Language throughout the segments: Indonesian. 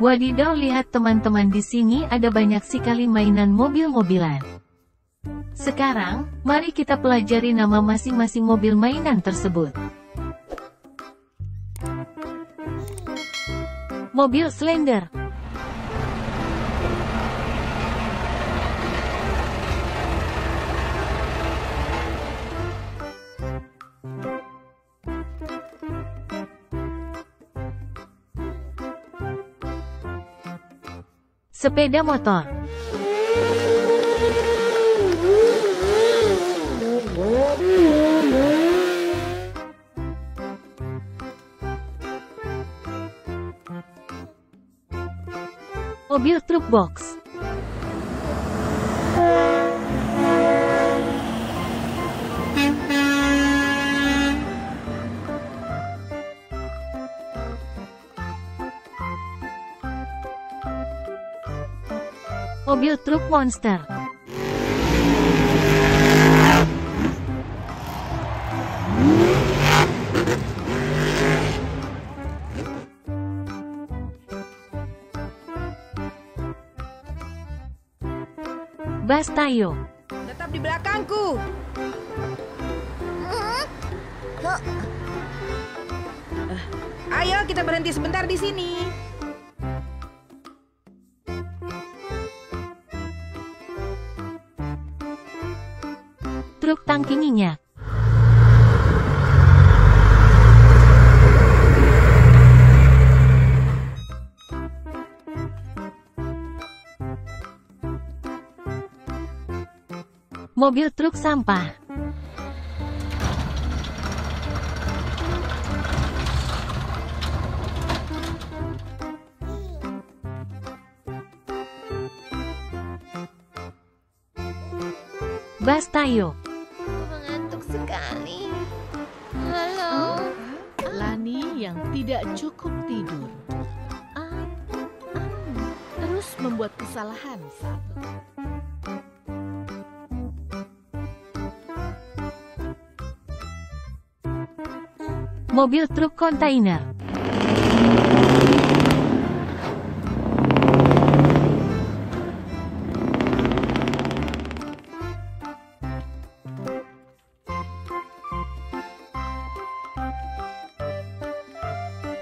Wadidaw, lihat teman-teman, di sini ada banyak sekali mainan mobil-mobilan. Sekarang, mari kita pelajari nama masing-masing mobil mainan tersebut. Mobil Slender. Sepeda motor. Mobil truk box. Mobil truk monster. Bas Tayo. Tetap di belakangku. Ayo kita berhenti sebentar di sini. Truk tangki minyak. Mobil truk sampah. Bas Tayo. Sekali. Halo. Lani yang tidak cukup tidur. Terus membuat kesalahan. Mobil truk kontainer.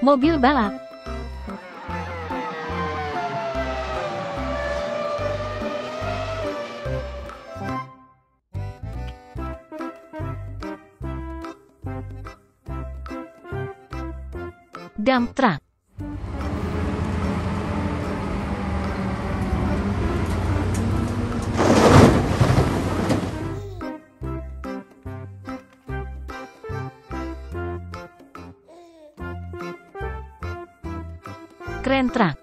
Mobil balap. Dump truck. Keren truk.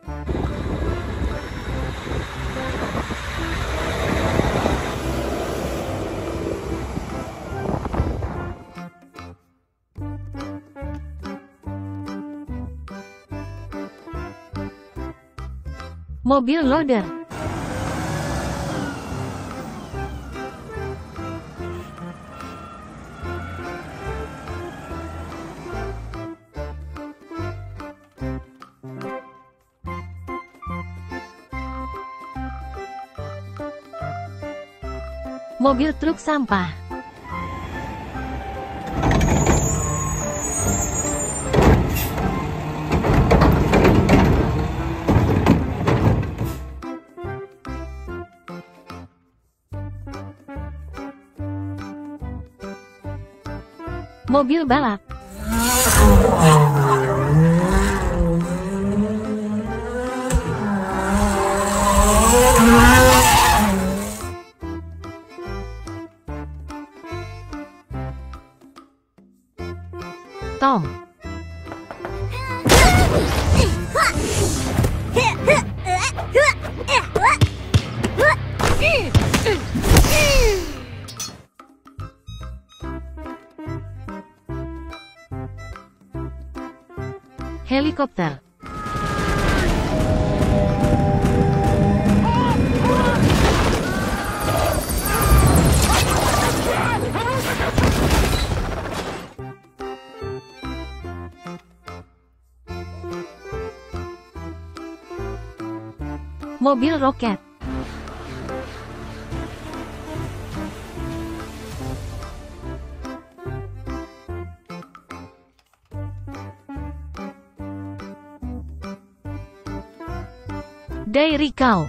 Mobil loader. Mobil truk sampah. Mobil balap. Tom. Helikopter. Mobil roket. Diary cow.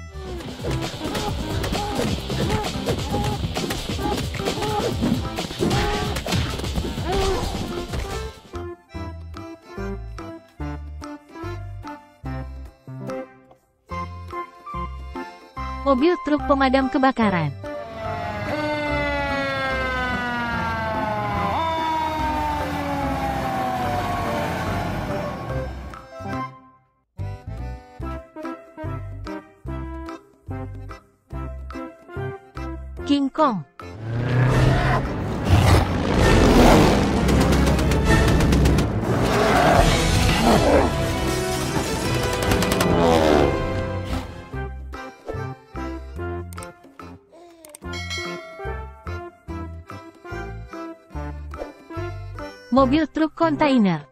Mobil truk pemadam kebakaran. King Kong. Mobil truk kontainer.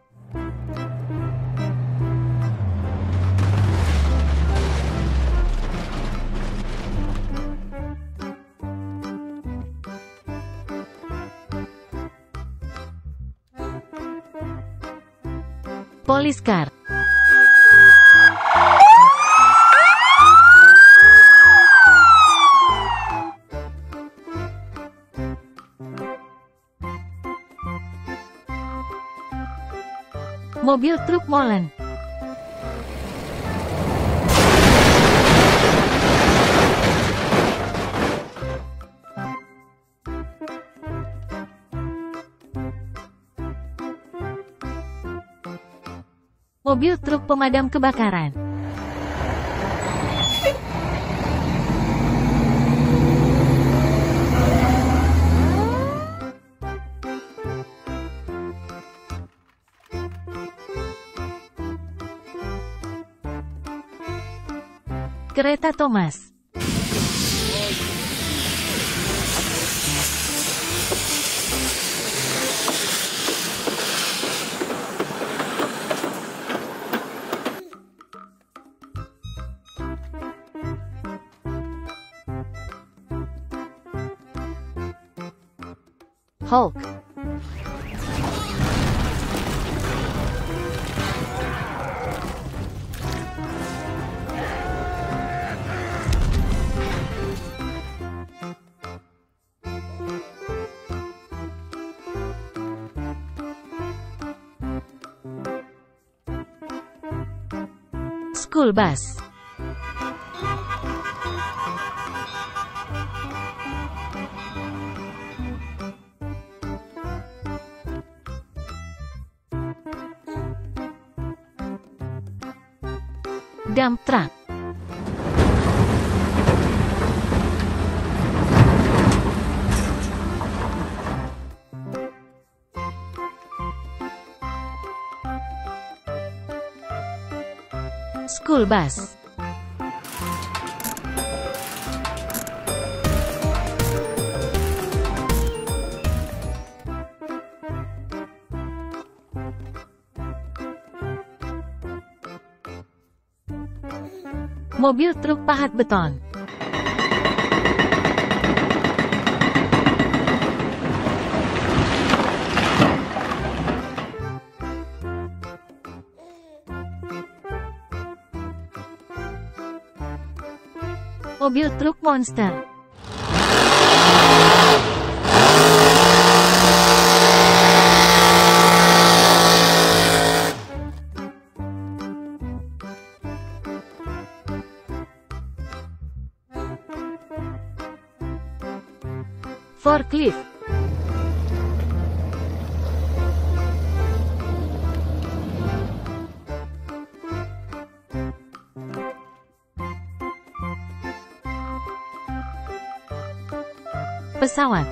Police car. Mobil truk molen. Mobil truk pemadam kebakaran. Kereta Thomas. Hulk. School bus. Dump truck. School bus. Mobil truk pahat beton. Mobil truk monster. Forklift. Pesawat.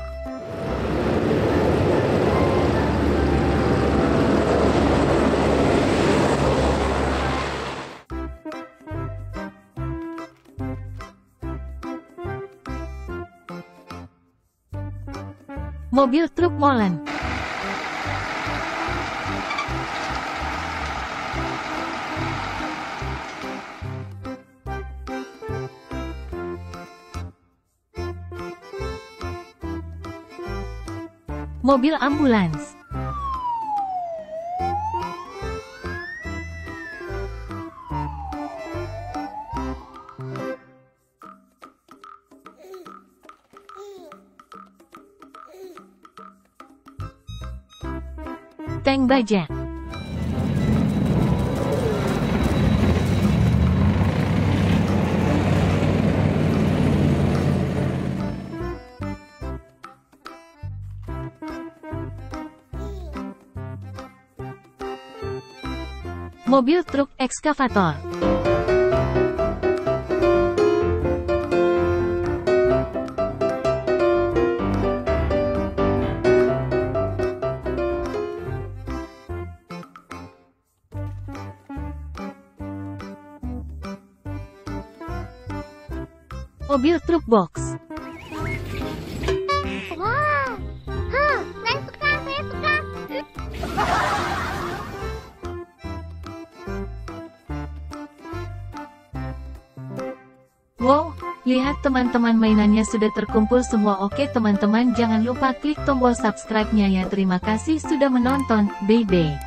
Mobil truk molen. Mobil ambulans. Tank baja. Mobil truk ekskavator. Mobil truk box. Wah, huh, saya suka. Wow, lihat teman-teman, mainannya sudah terkumpul semua. Oke teman-teman, jangan lupa klik tombol subscribe-nya ya. Terima kasih sudah menonton. Bye-bye.